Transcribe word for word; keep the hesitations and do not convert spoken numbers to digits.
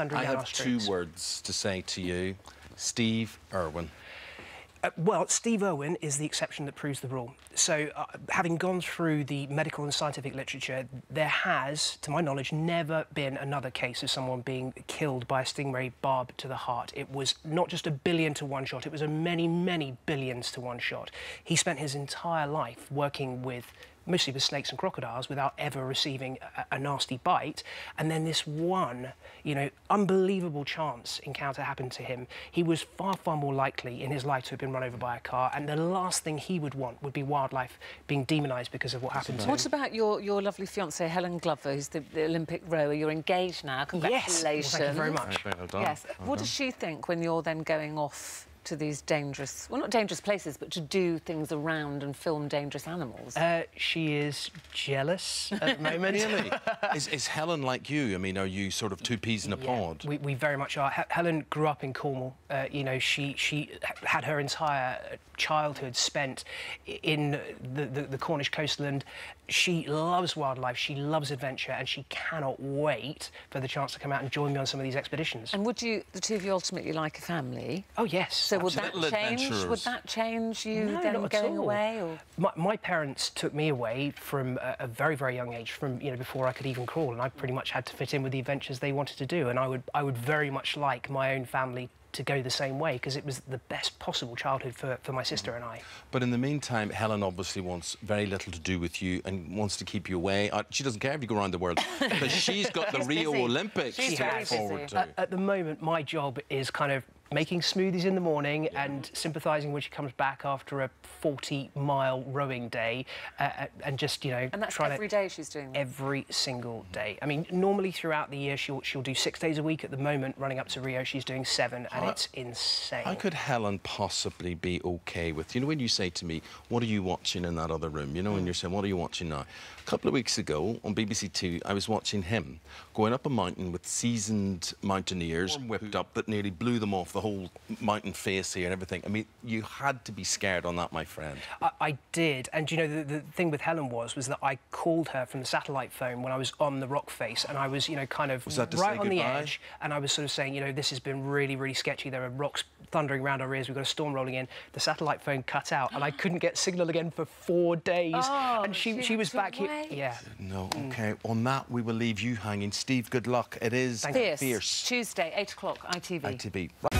I have two words to say to you. Steve Irwin. Uh, well, Steve Irwin is the exception that proves the rule. So, uh, having gone through the medical and scientific literature, there has, to my knowledge, never been another case of someone being killed by a stingray barb to the heart. It was not just a billion to one shot, it was a many, many billions to one shot. He spent his entire life working with, mostly with snakes and crocodiles, without ever receiving a, a nasty bite. And then this one, you know, unbelievable chance encounter happened to him. He was far, far more likely in his life to have been run over by a car, and the last thing he would want would be wildlife being demonised because of what happened to him. What about your, your lovely fiancée, Helen Glover, who's the, the Olympic rower? You're engaged now. Congratulations. Yes, well, thank you very much. Well done. Yes. Well what done. does she think when you're then going off to these dangerous, well, not dangerous places, but to do things around and film dangerous animals? Uh, she is jealous at the moment. Really? Is, is Helen like you? I mean, are you sort of two peas in a yeah, pod? We, we very much are. H Helen grew up in Cornwall. Uh, you know, she she had her entire childhood spent in the, the, the Cornish coastland. She loves wildlife, she loves adventure, and she cannot wait for the chance to come out and join me on some of these expeditions. And would you, the two of you, ultimately like a family? Oh, yes. So would that change? Would that change you no, then going away? Or? My, my parents took me away from a, a very, very young age, from, you know, before I could even crawl, and I pretty much had to fit in with the adventures they wanted to do, and I would, I would very much like my own family to go the same way, because it was the best possible childhood for, for my sister and I. But in the meantime, Helen obviously wants very little to do with you and wants to keep you away. Uh, she doesn't care if you go around the world, but she's got the Rio busy. Olympics she's to look forward to. At, at the moment, my job is kind of making smoothies in the morning yeah. and sympathising when she comes back after a forty-mile rowing day, uh, and just, you know... And that's every to, day she's doing that? Every single day. I mean, normally throughout the year she'll, she'll do six days a week. At the moment, running up to Rio, she's doing seven, and I, it's insane. How could Helen possibly be OK with... You know, when you say to me, what are you watching in that other room? You know, mm. when you're saying, what are you watching now? A couple of weeks ago, on B B C Two, I was watching him going up a mountain with seasoned mountaineers, whipped up, that nearly blew them off the whole mountain face here and everything. I mean, you had to be scared on that, my friend. I, I did, and you know, the, the thing with Helen was was that I called her from the satellite phone when I was on the rock face, and I was, you know, kind of right on the edge, and I was sort of saying, you know, this has been really, really sketchy. There are rocks thundering around our ears. We've got a storm rolling in. The satellite phone cut out, and I couldn't get signal again for four days. Oh, and she she, she was back here. Yeah. No. Okay. Mm. On that, we will leave you hanging, Steve. Good luck. It is Fierce. Fierce. Tuesday, eight o'clock, I T V. I T V.